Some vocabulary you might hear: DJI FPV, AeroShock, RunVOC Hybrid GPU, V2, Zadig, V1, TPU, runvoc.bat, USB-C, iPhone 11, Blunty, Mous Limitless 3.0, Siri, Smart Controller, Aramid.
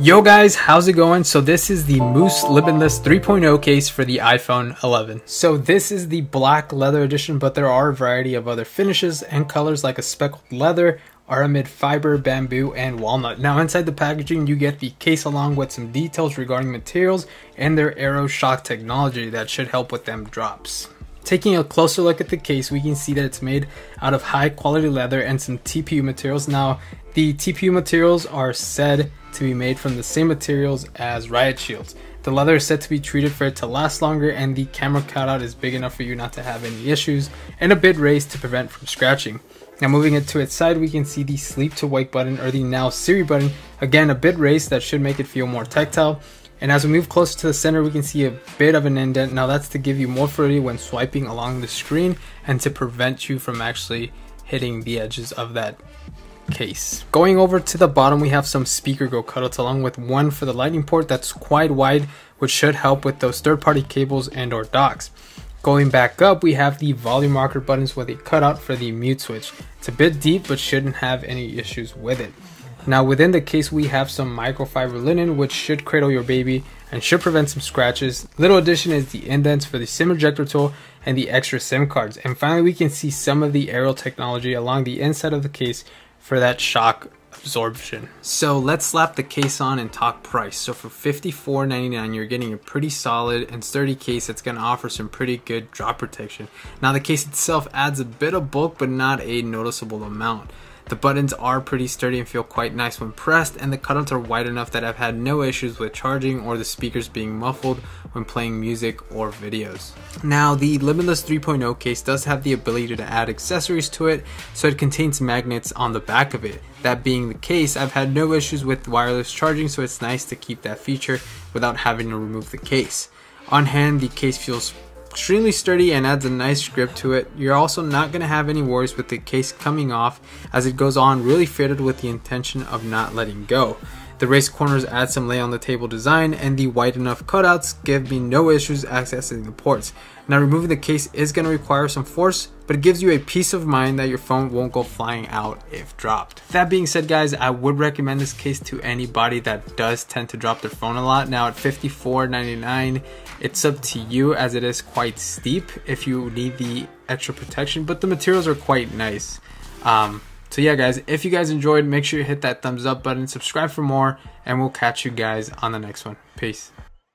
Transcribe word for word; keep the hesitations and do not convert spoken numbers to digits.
Yo guys, how's it going? So this is the Mous Limitless three point oh case for the iPhone eleven. So this is the black leather edition, but there are a variety of other finishes and colors like a speckled leather, Aramid fiber, bamboo, and walnut. Now inside the packaging, you get the case along with some details regarding materials and their AeroShock technology that should help with them drops. Taking a closer look at the case, we can see that it's made out of high quality leather and some T P U materials. Now, the T P U materials are said to be made from the same materials as riot shields. The leather is said to be treated for it to last longer, and the camera cutout is big enough for you not to have any issues, and a bit raised to prevent from scratching. Now moving it to its side, we can see the sleep to wake button or the now Siri button, again a bit raised, that should make it feel more tactile. And as we move closer to the center, we can see a bit of an indent. Now that's to give you more fluidity when swiping along the screen and to prevent you from actually hitting the edges of that case. Going over to the bottom, we have some speaker go cutouts along with one for the lightning port that's quite wide, which should help with those third-party cables and or docks. Going back up, we have the volume rocker buttons with a cutout for the mute switch. It's a bit deep, but shouldn't have any issues with it. Now within the case, we have some microfiber linen, which should cradle your baby and should prevent some scratches. Little addition is the indents for the SIM ejector tool and the extra SIM cards. And finally, we can see some of the aero technology along the inside of the case for that shock absorption. So let's slap the case on and talk price. So for fifty-four ninety-nine, you're getting a pretty solid and sturdy case that's going to offer some pretty good drop protection. Now the case itself adds a bit of bulk, but not a noticeable amount. The buttons are pretty sturdy and feel quite nice when pressed, and the cutouts are wide enough that I've had no issues with charging or the speakers being muffled when playing music or videos. Now the Limitless three point oh case does have the ability to add accessories to it, so it contains magnets on the back of it. That being the case, I've had no issues with wireless charging, so it's nice to keep that feature without having to remove the case. On hand, the case feels extremely sturdy and adds a nice grip to it. You're also not going to have any worries with the case coming off, as it goes on really fitted with the intention of not letting go. The raised corners add some lay on the table design, and the wide enough cutouts give me no issues accessing the ports. Now removing the case is going to require some force, but it gives you a peace of mind that your phone won't go flying out if dropped. That being said guys, I would recommend this case to anybody that does tend to drop their phone a lot. Now at fifty-four ninety-nine, it's up to you, as it is quite steep if you need the extra protection, but the materials are quite nice. Um, so yeah guys, if you guys enjoyed, make sure you hit that thumbs up button, subscribe for more, and we'll catch you guys on the next one. Peace.